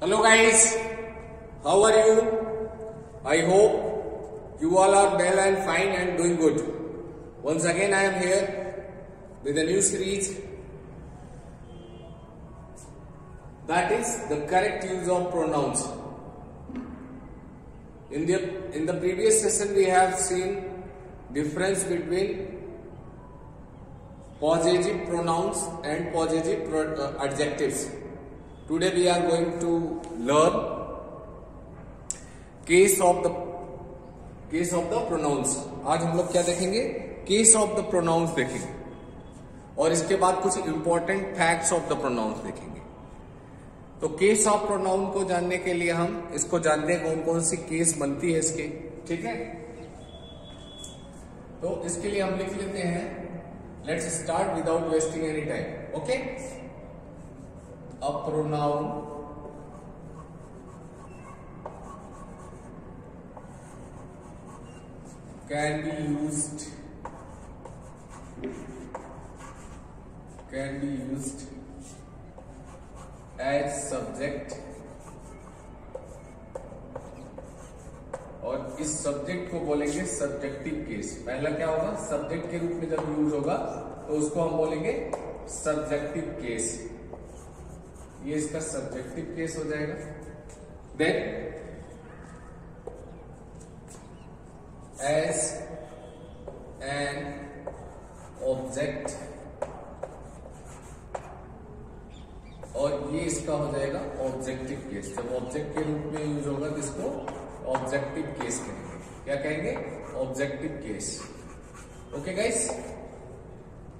Hello guys, how are you? I hope you all are well and fine and doing good. Once again I am here with a new series, that is the correct use of pronouns. In the previous session we have seen difference between possessive pronouns and possessive adjectives. Today we are going to learn case of the pronouns. आज हम लोग क्या देखेंगे? Case of the pronouns देखेंगे और इसके बाद कुछ important facts of the pronouns देखेंगे। तो केस ऑफ प्रोनाउन को जानने के लिए हम इसको जानते हैं कौन कौन सी केस बनती है इसके, ठीक है। तो इसके लिए हम लिख लेते हैं, let's start without wasting any time, okay. A pronoun can be used as subject, और इस सब्जेक्ट को बोलेंगे सब्जेक्टिव केस। पहला क्या होगा? सब्जेक्ट के रूप में जब यूज होगा तो उसको हम बोलेंगे सब्जेक्टिव केस, ये इसका सब्जेक्टिव केस हो जाएगा। देन एज एन ऑब्जेक्ट, और ये इसका हो जाएगा ऑब्जेक्टिव केस। जब ऑब्जेक्ट के रूप में यूज होगा तो इसको ऑब्जेक्टिव केस कहेंगे। क्या कहेंगे? Objective case, okay guys.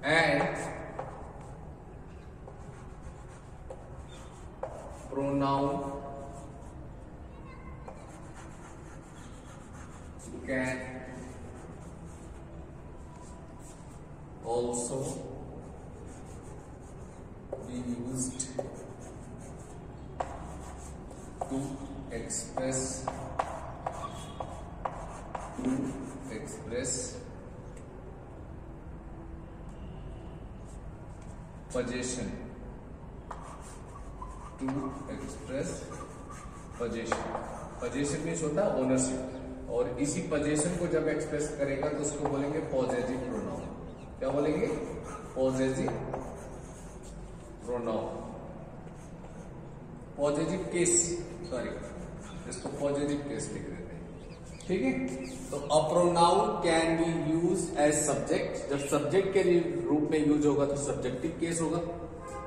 And Pronoun can also be used to express possession. to express possession। possession means होता है ओनरशिप, और इसी possession को जब एक्सप्रेस करेगा तो उसको बोलेंगे possessive pronoun। क्या बोलेंगे? possessive pronoun, possessive case, sorry इसको possessive case लिख देते हैं, ठीक है। तो a pronoun can be use as subject, जब सब्जेक्ट के रूप में यूज होगा तो सब्जेक्टिव केस होगा,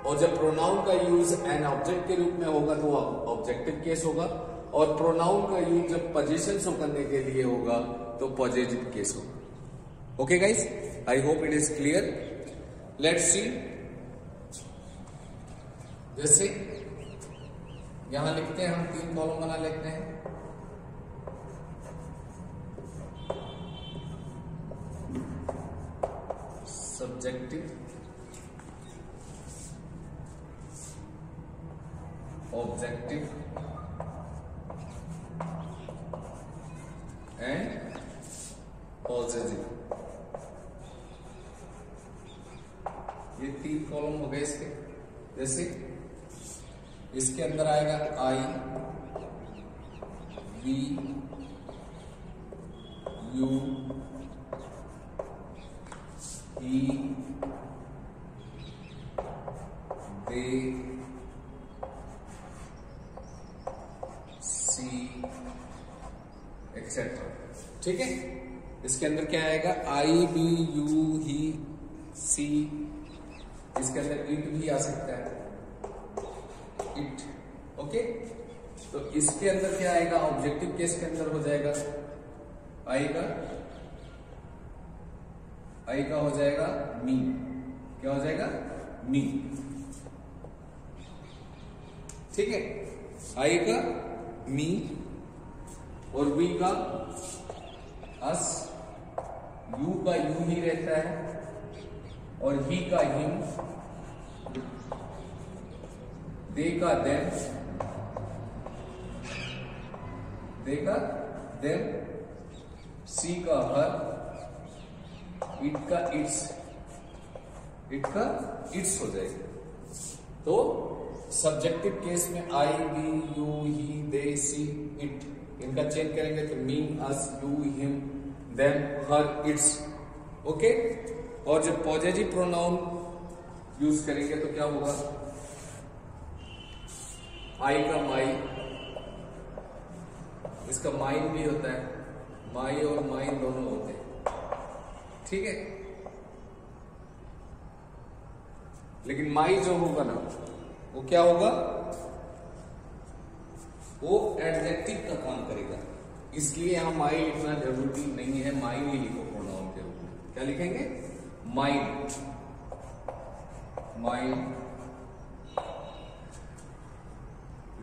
और जब प्रोनाउन का यूज एन ऑब्जेक्ट के रूप में होगा तो ऑब्जेक्टिव केस होगा, और प्रोनाउन का यूज जब पोजीशन शो करने के लिए होगा तो पॉजिटिव केस होगा। Okay guys, I hope it is clear. Let's see, जैसे यहां लिखते हैं, हम तीन कॉलम बना लेते हैं। सब्जेक्टिव, ऑब्जेक्टिव एंड पॉजेसिव, ये तीन कॉलम हो गए इसके। जैसे इसके अंदर आएगा I, we, you, he, they, she, etc. ठीक है। इसके अंदर क्या आएगा? I, B, U, he, she। इसके अंदर it भी आ सकता है, it, ओके। तो इसके अंदर क्या आएगा? ऑब्जेक्टिव केस के अंदर हो जाएगा आई का हो जाएगा मी। क्या हो जाएगा? मी, ठीक है। आई का मी, और वी का अस, यू का यू ही रहता है, और ही का हिम, दे का देम, सी का हर, इट का इट्स हो जाएगा। तो सब्जेक्टिव केस में I, we, you, he, they, she, it, इनका चेंज करेंगे तो me, us, you, him, them, her, its, okay. और जब पॉजेसिव प्रोनाउन यूज करेंगे तो क्या होगा, आई का माई, इसका माइन भी होता है, माई और माइन दोनों होते हैं, ठीक है। लेकिन माई जो होगा ना वो क्या होगा, वो एडजेक्टिव का काम करेगा, इसलिए यहां माई लिखना जरूरी नहीं है, माई नहीं लिखो प्रोनाउन के रूप में, क्या लिखेंगे माइन, माइन,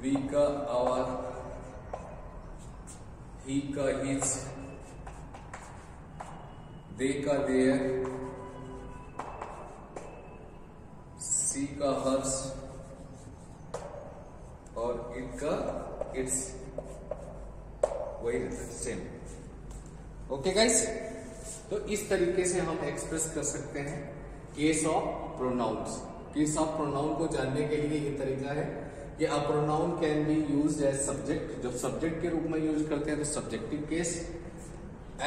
वी का आवर, ही का हिज, दे का देयर, सी का हर्स और इट का इट्स, वही रहता है सेम, ओके गाइस। तो इस तरीके से हम एक्सप्रेस कर सकते हैं case of pronouns. Case of pronoun को जानने के लिए ये तरीका है कि a pronoun can be use as subject, जब सब्जेक्ट के रूप में यूज करते हैं तो subjective case,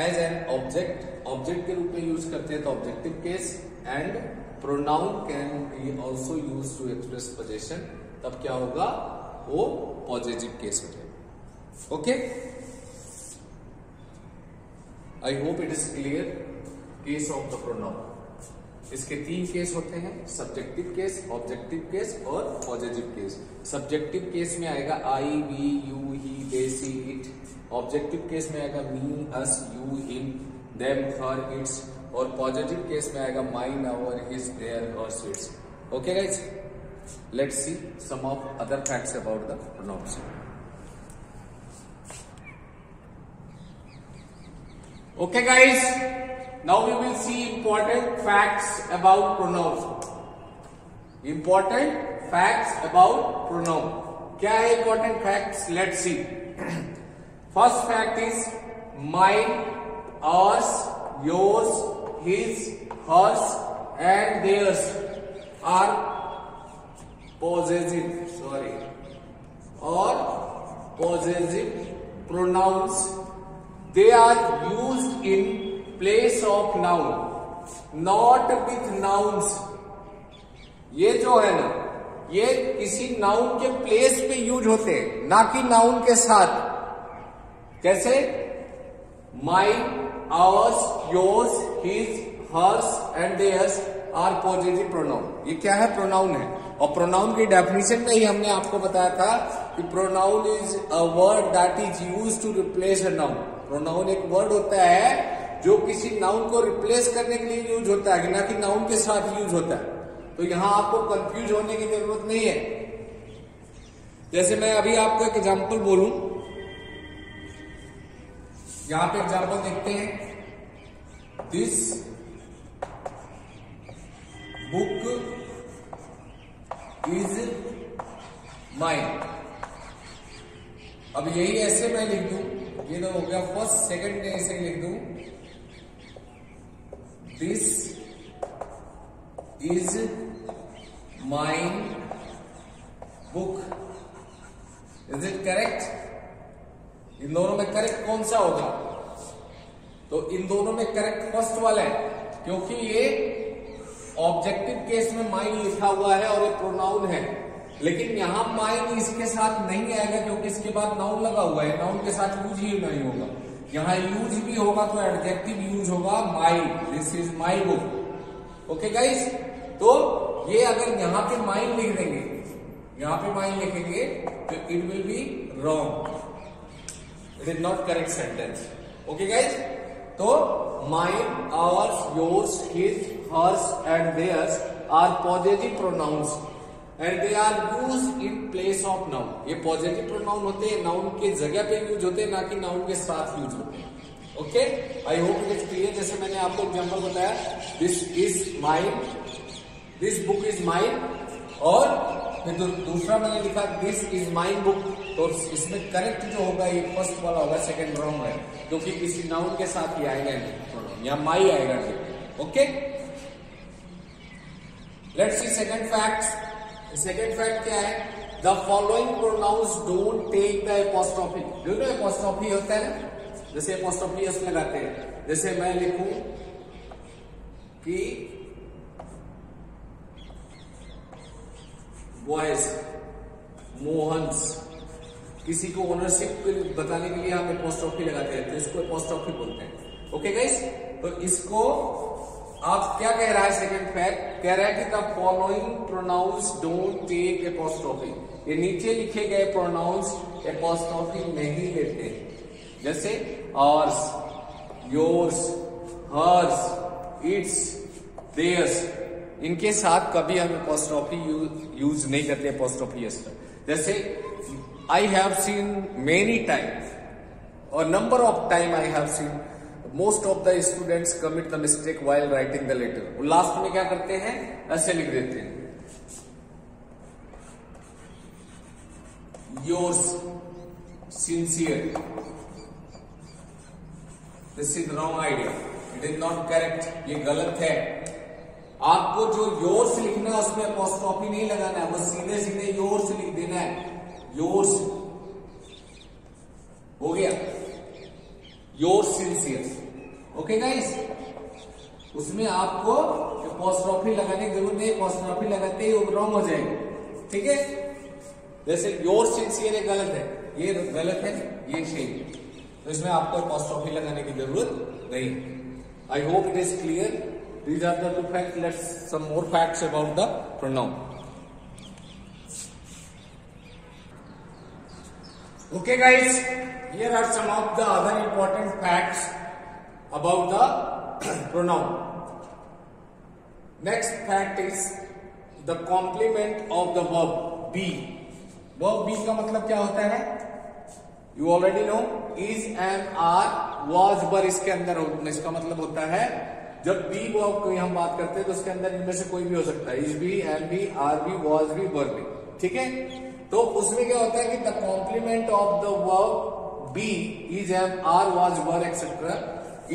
as an object, object के रूप में यूज करते हैं तो objective case, and pronoun can be also use to express possession, तब क्या होगा वो पॉजिटिव केस हो जाएगा, okay. I hope it is clear. Case of the pronoun, इसके तीन केस होते हैं, सब्जेक्टिव केस, ऑब्जेक्टिव केस और पॉजिटिव केस। सब्जेक्टिव केस में आएगा I, we, you, he, they, she, it, objective case में आएगा me, us, you, him, them, her, its, और पॉजिटिव केस में आएगा mine, our, his, their, hers, its, okay guys. Let's see some of other facts about the pronouns. Okay guys, now we will see important facts about pronoun. Important facts about pronoun. क्या है important facts? Let's see. First fact is mine, ours, yours, his, hers, and theirs are possessive, sorry, or possessive pronouns. They are used in place of noun, not with nouns. ये जो है ना ये किसी noun के place पे use होते हैं, ना कि noun के साथ। कैसे? mine, ours, yours, his, hers and theirs are positive pronoun. ये क्या है? प्रोनाउन है। और प्रोनाउन की डेफिनेशन में ही हमने आपको बताया था कि pronoun is a word that is used to replace a noun. Pronoun एक वर्ड होता है जो किसी नाउन को रिप्लेस करने के लिए यूज होता है, ना कि नाउन के साथ यूज होता है। तो यहां आपको कंफ्यूज होने की जरूरत नहीं है। जैसे मैं अभी आपको एक एग्जाम्पल बोलूं, यहां पे एग्जाम्पल देखते हैं, दिस बुक इज माइन। अब यही ऐसे मैं लिख दूं, ये ना हो गया फर्स्ट, सेकंड में ऐसे लिख दूं, this is mine book, is it correct? इन दोनों में करेक्ट कौन सा होगा? तो इन दोनों में करेक्ट फर्स्ट वाला है, क्योंकि ये ऑब्जेक्टिव केस में माइन लिखा हुआ है और ये प्रोनाउन है। लेकिन यहां माइन इसके साथ नहीं आएगा क्योंकि इसके बाद नाउन लगा हुआ है, नाउन के साथ यूज ही नहीं होगा। यहां यूज भी होगा तो एडजेक्टिव यूज होगा, mine, this is my book, okay guys. तो ये अगर यहां पे माइन लिख देंगे, यहां पे माइन लिखेंगे तो it will be wrong, it is not correct sentence, okay guys. तो mine, ours, yours, his, hers and theirs are possessive pronouns and they are used in place of noun. ये possessive pronoun होते हैं, noun के जगह पे use होते हैं, ना कि नाउन के साथ यूज होते हैं, okay. I hope it is clear. जैसे मैंने आपको एग्जाम्पल बताया, this is mine, this book is mine, और फिर दूसरा मैंने लिखा दिस इज माइन बुक। तो इसमें करेक्ट जो होगा ये फर्स्ट वाला होगा, सेकेंड रॉन्ग है क्योंकि किसी नाउन के साथ ही आएगा नहीं, या माई आएगा नहीं, okay. Let's see second facts. Second fact क्या है? The following pronouns don't take the apostrophe. Do you know apostrophe होता है ना, जैसे एपोस्ट्रोफी इसमें लगाते हैं। जैसे मैं लिखूं कि बॉयज मोहन्स, किसी को ओनरशिप बताने के लिए हम एपोस्ट्रोफी लगाते हैं, तो इसको एपोस्ट्रोफी बोलते हैं। ओके गाइस, तो इसको आप क्या कह रहा है सेकंड फैक्ट, कह रहा है कि the following pronouns don't take apostrophe. ये नीचे लिखे गए प्रोनाउंस एपोस्ट्रोफी नहीं लेते, जैसे ours, yours, hers, its, theirs, इनके साथ कभी हम एपोस्ट्रोफी यूज नहीं करते एपोस्ट्रोफी। जैसे I have seen many time और number of time I have seen most of the students commit the mistake while writing the letter. और लास्ट में क्या करते हैं, ऐसे लिख देते हैं yours sincere. This is wrong idea, it is not correct, ये गलत है। आपको जो योर्स लिखना है उसमें एपोस्ट्रोफी नहीं लगाना है, बस सीधे सीधे योर्स लिख देना है। योर्स हो गया, योर्स सिंसियर। ओके गाइस, उसमें आपको एपोस्ट्रोफी लगाने की जरूरत नहीं, एपोस्ट्रोफी लगाते ही वो रॉन्ग हो जाएगा। ठीक है, जैसे योर्स सिंसियर गलत है, ये गलत है, ये सही है, तो इसमें आपको एपोस्ट्रोफी लगाने की जरूरत नहीं। I hope it is clear. These are the two facts. Let's some more facts about the pronoun. Okay guys, here are some of the other important facts about the pronoun. Next fact is the complement of the verb be. Verb be का मतलब क्या होता है? You already know, is, am, are, was, were, इसके अंदर इसका मतलब होता है जब बी वर्ब की हम बात करते हैं तो उसके अंदर इनमें से कोई भी हो सकता है, is be, am be, are be, was be, were be. ठीक है, तो उसमें क्या होता है कि the complement of the verb be, is, am, are, was, were etcetera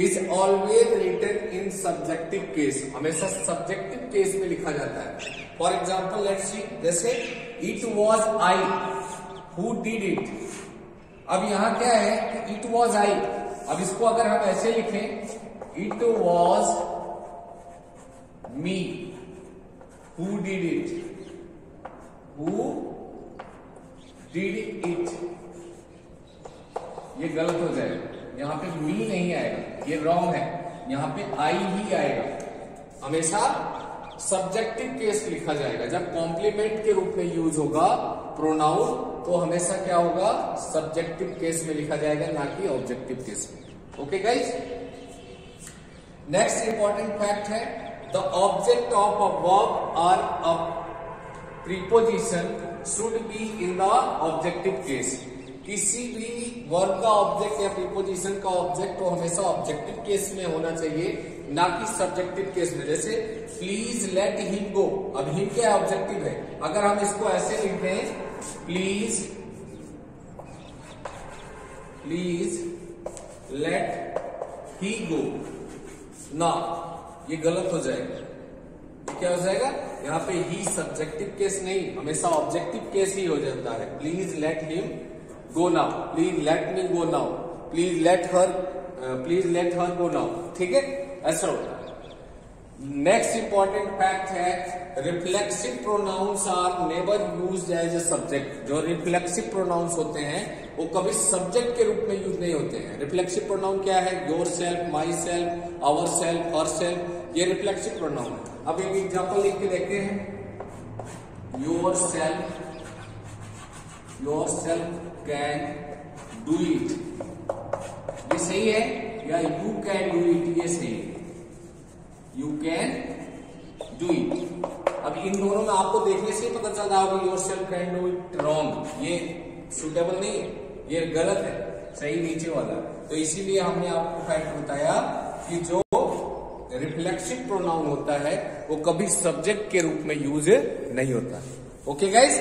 is always written in subjective case. हमेशा सब्जेक्टिव केस में लिखा जाता है। फॉर एग्जाम्पल लेट्स सी, जैसे it was I who did it. अब यहाँ क्या है कि इट वॉज आई। अब इसको अगर हम ऐसे लिखें, It was me who did it. ये गलत हो जाएगा, यहाँ पे me नहीं आएगा, ये रॉन्ग है, यहाँ पे I ही आएगा। हमेशा सब्जेक्टिव केस लिखा जाएगा। जब कॉम्प्लीमेंट के रूप में यूज होगा प्रोनाउन तो हमेशा क्या होगा, सब्जेक्टिव केस में लिखा जाएगा, ना कि ऑब्जेक्टिव केस में। Okay guys, next important fact है the object of a verb और a preposition should be in the objective case. किसी भी वर्ब का ऑब्जेक्ट या प्रीपोजिशन का ऑब्जेक्ट तो हमेशा ऑब्जेक्टिव केस में होना चाहिए, ना कि सब्जेक्टिव केस में। जैसे प्लीज लेट हिम गो, अब हिम क्या ऑब्जेक्टिव है, अगर हम इसको ऐसे लिख दें please please let he go ना, ये गलत हो जाएगा। क्या हो जाएगा, यहाँ पे ही सब्जेक्टिव केस नहीं, हमेशा ऑब्जेक्टिव केस ही हो जाता है। Please let him go now, please let me go now, please let her, please let her go now. ठीक है, ऐसा होता है। नेक्स्ट इंपॉर्टेंट फैक्ट है reflexive pronouns are never used as a subject. जो रिफ्लेक्सिव प्रोनाउंस होते हैं वो कभी सब्जेक्ट के रूप में यूज नहीं होते हैं। रिफ्लेक्सिव प्रोनाउन क्या है, yourself, myself, ourself, herself, ये रिफ्लेक्सिव प्रोनाउन है। अब एक एग्जाम्पल लिख के देखते हैं, yourself can do it, ये सही है, या यू कैन डू इट, ये सही है, यू कैन डू इट। अब इन दोनों में आपको देखने से ही पता चलता होगा yourself can do it wrong, ये सुटेबल नहीं, ये गलत है, सही नीचे वाला। तो इसीलिए हमने आपको फैक्ट बताया कि जो रिफ्लेक्सिव प्रोनाउन होता है वो कभी सब्जेक्ट के रूप में यूज नहीं होता। Okay guys,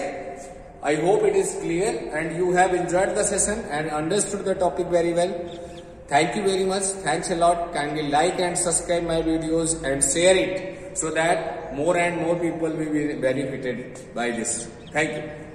I hope it is clear and you have enjoyed the session and understood the topic very well. Thank you very much, thanks a lot. Kindly like and subscribe my videos and share it. so that more and more people will be benefited by this. Thank you.